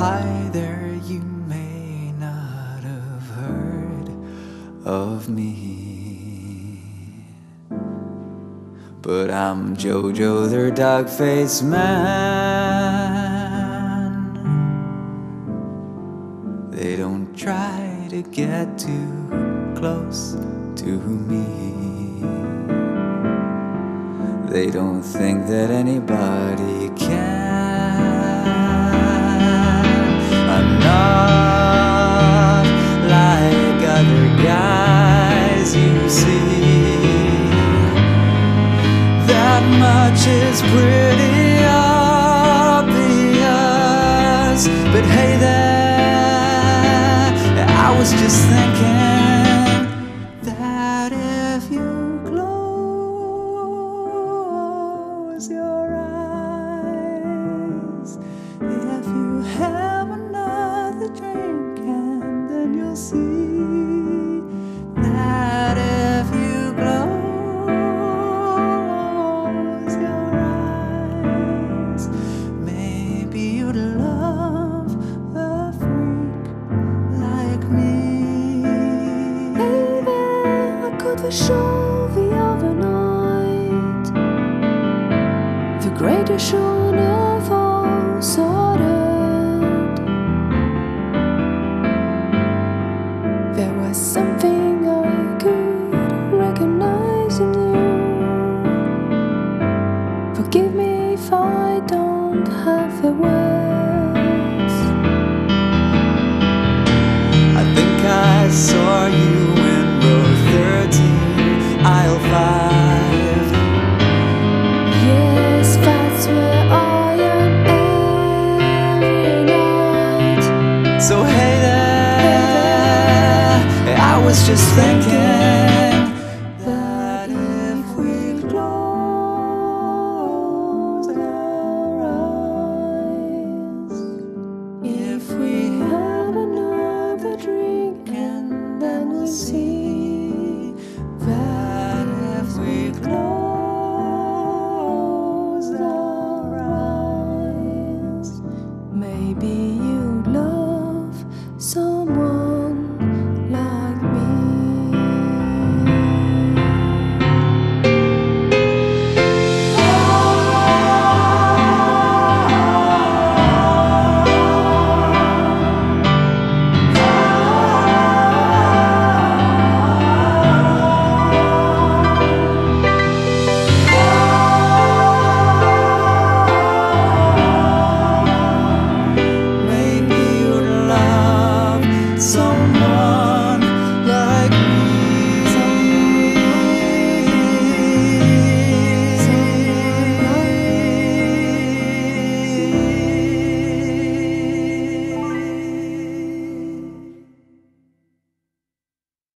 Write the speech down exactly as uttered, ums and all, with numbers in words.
Hi there, you may not have heard of me, but I'm JoJo, their dog-faced man. They don't try to get too close to me. They don't think that anybody can. That much is pretty obvious, but hey there, I was just thinking that if you close your eyes, if you have another drink, and then you'll see. The show the other night, the greatest show never sorted. There was something I could recognize in you. Forgive me if I don't have the words. I think I saw you in both thirteen. I'll five. Yes, that's where I am every night. So hey there, hey there. I was just thinking that if we close our eyes, if we have another drink, and then we'll see. Maybe you love so